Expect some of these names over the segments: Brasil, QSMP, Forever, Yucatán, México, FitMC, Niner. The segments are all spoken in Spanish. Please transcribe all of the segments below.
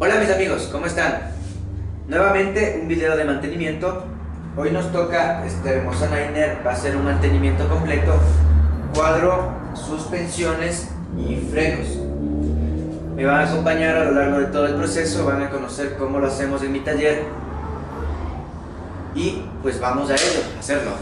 Hola mis amigos, ¿cómo están? Nuevamente un video de mantenimiento. Hoy nos toca esta hermosa Niner, va a ser un mantenimiento completo: cuadro, suspensiones y frenos. Me van a acompañar a lo largo de todo el proceso, van a conocer cómo lo hacemos en mi taller y pues vamos a ello, a hacerlo.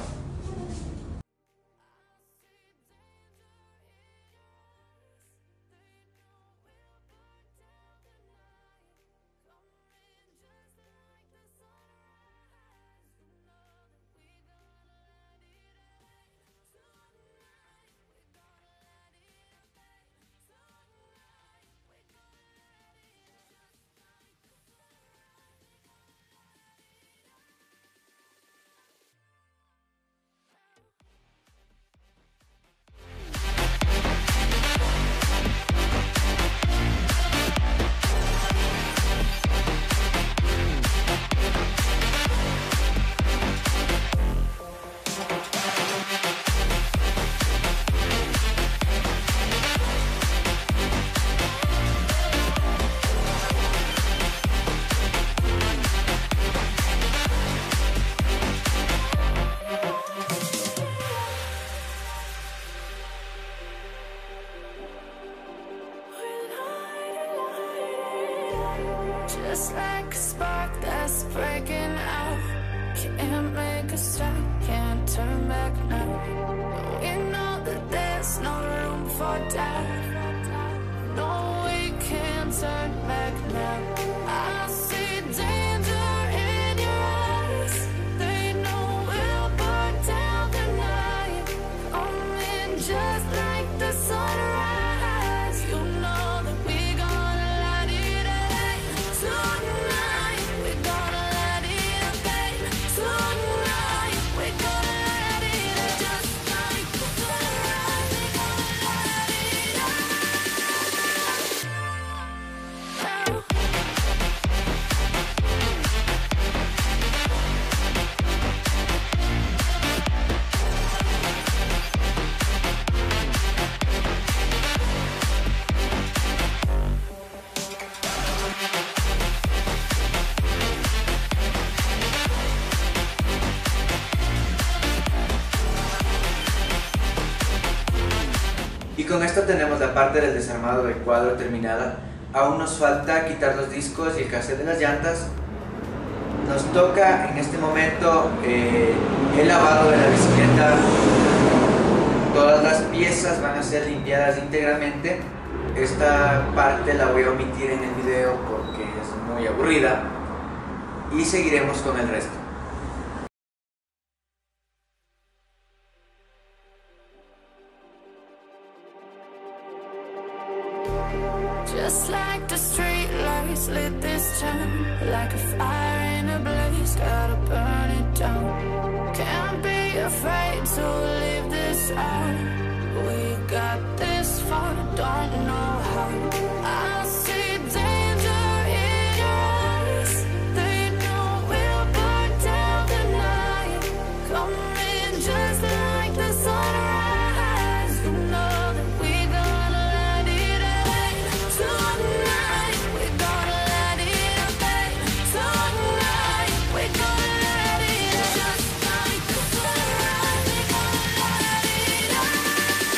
Just like a spark that's breaking out, can't make a stop, can't turn back now. We know that there's no room for doubt, no, we can't turn back now. I see danger in your eyes, they know we'll burn down the night, coming just like the sunrise. You know that we gonna light it up tonight. Y con esto tenemos la parte del desarmado del cuadro terminada. Aún nos falta quitar los discos y el cassette de las llantas. Nos toca en este momento el lavado de la bicicleta. Todas las piezas van a ser limpiadas íntegramente. Esta parte la voy a omitir en el video porque es muy aburrida. Y seguiremos con el resto. Just like the street lights lit this town, like a fire in a blaze, gotta burn it down. Can't be afraid to leave this out, we got this far, don't know how. I see danger in your eyes, they know we'll burn down the night, coming just like the sunrise. You know that we gonna light it up tonight, we gonna light it up tonight, we gonna light it up just like the sunrise, we gonna light it up now.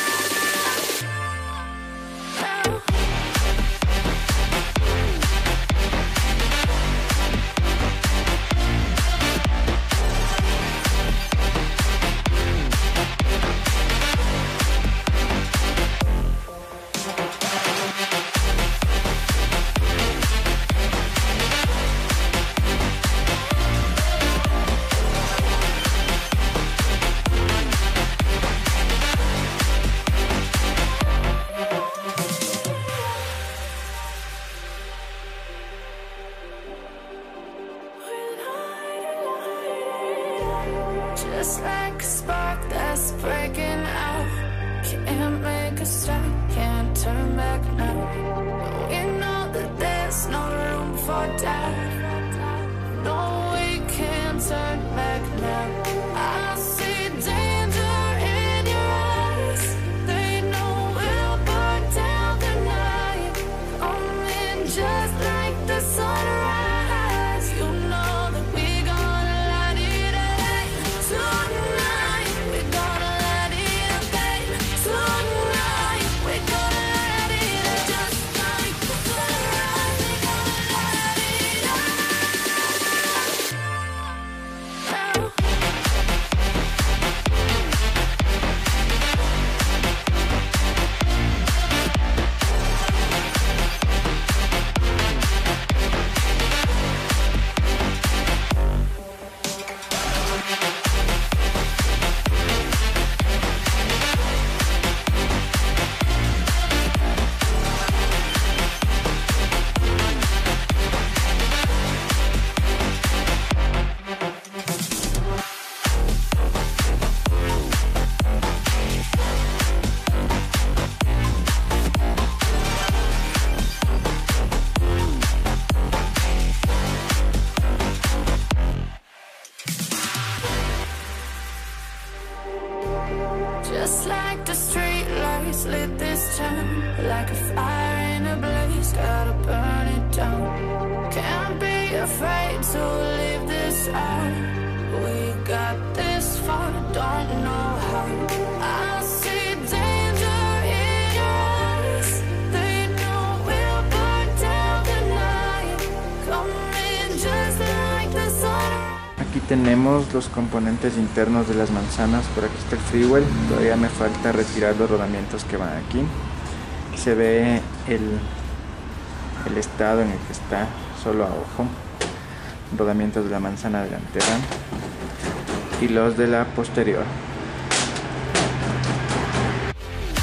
Just like a spark that's breaking out, can't make a stop, can't turn back now. We know that there's no room for doubt, no, we can't turn back now. I see danger in your eyes, they know we'll burn down the night, coming just like the sun. to leave this out. We got this far, don't know how. I see danger in us. They know we'll burn down the night. Come in just like the sun. Aquí tenemos los componentes internos de las manzanas. Por aquí está el freewheel. Todavía me falta retirar los rodamientos que van aquí. Se ve el estado en el que está, solo a ojo. Rodamientos de la manzana delantera y los de la posterior. Just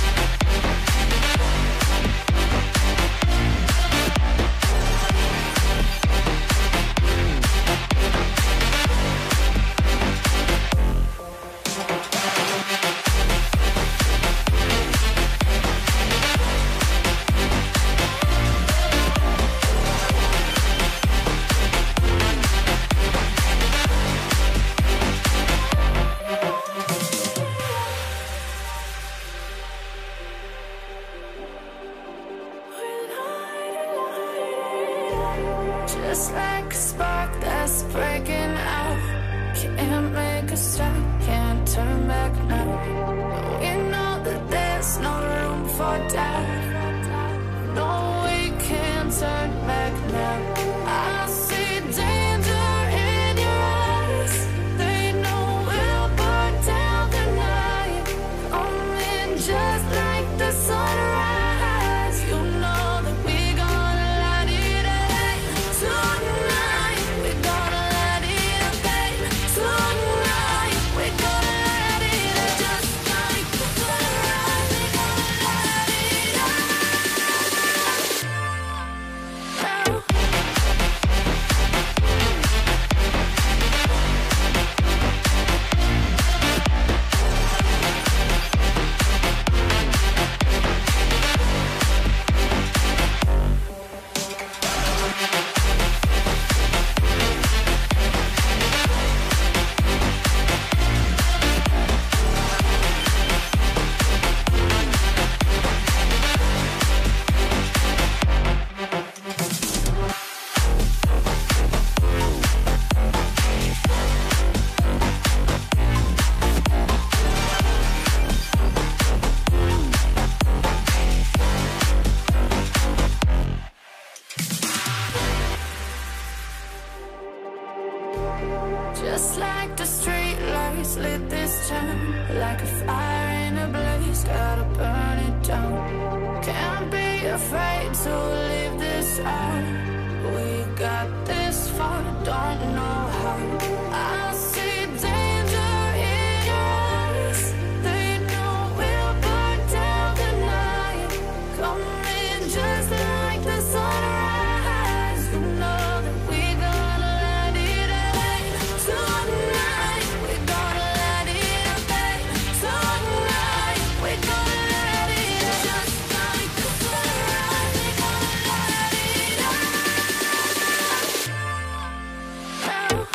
like a spark that's breaking out. Can't make a stop, can't turn back now. We know that there's no room for doubt. No, we can't turn back now. I see danger in your eyes. They know we'll burn down the night. Come in just like the sunrise. You know that we gonna light it up. Tonight, we're gonna let it out, babe. Tonight, we're gonna let it out. Just like the sunrise, we're gonna let it out. Now. Just like the street lights lit this town, like a fire in a blaze, gotta burn it down. Can't be afraid to leave this out. We got this far, don't know how. I see danger in us. They know we'll burn down the night. Come in just like the sunrise. You know that we gonna let it out. Tonight, we're gonna let it out, babe. Tonight, we're gonna let it out. Just like the sunrise, we're gonna let it out. Now.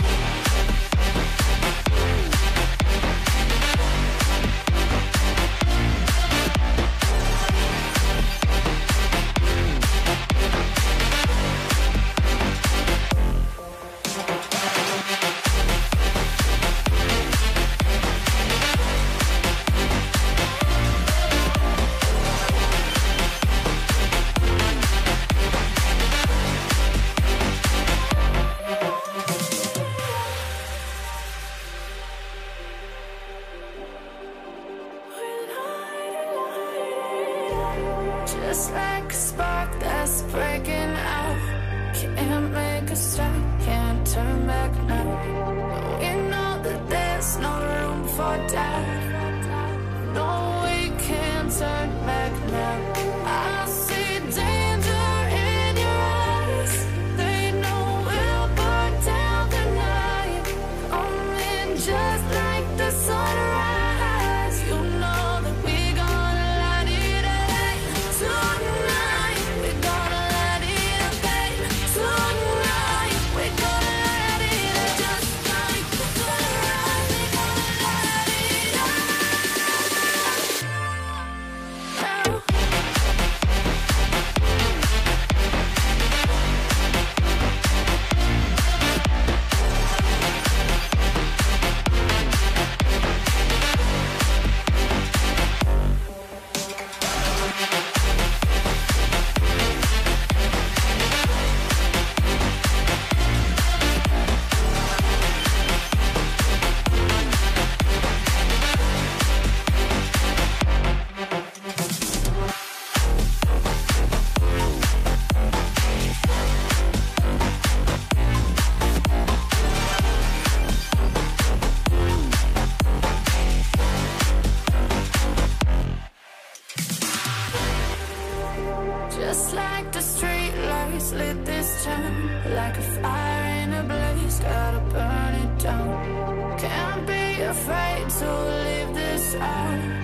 down like a fire in a blaze. Gotta burn it down. Can't be afraid to leave this out.